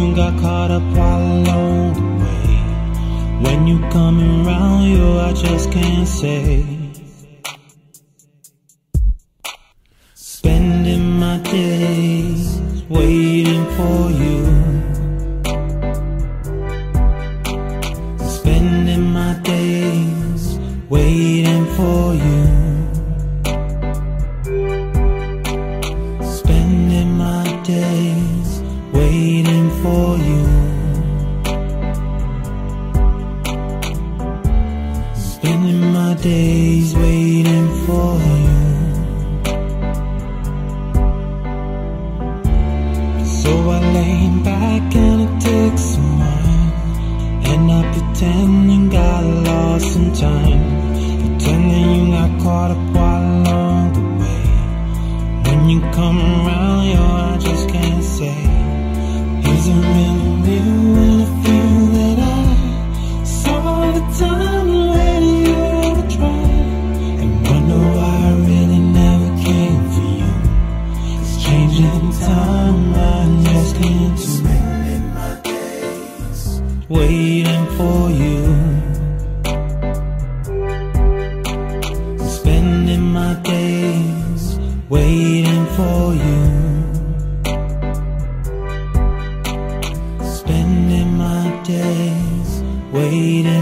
you got caught up all along the way. When you coming around, you I just can't say. Spending my days waiting for you. Spending my days waiting for you. Waiting for you. Spending my days waiting for you. So I lay back and I take some wine, and I pretend you got lost in time. Pretending you got caught up all along the way. When you come around, yo, I just can't say. Is it really new when I feel that I saw the time already you to try? And wonder why I really never came for you. It's changing time, I just can't spend my days waiting for you. Spending my days waiting for you. Spending my days waiting.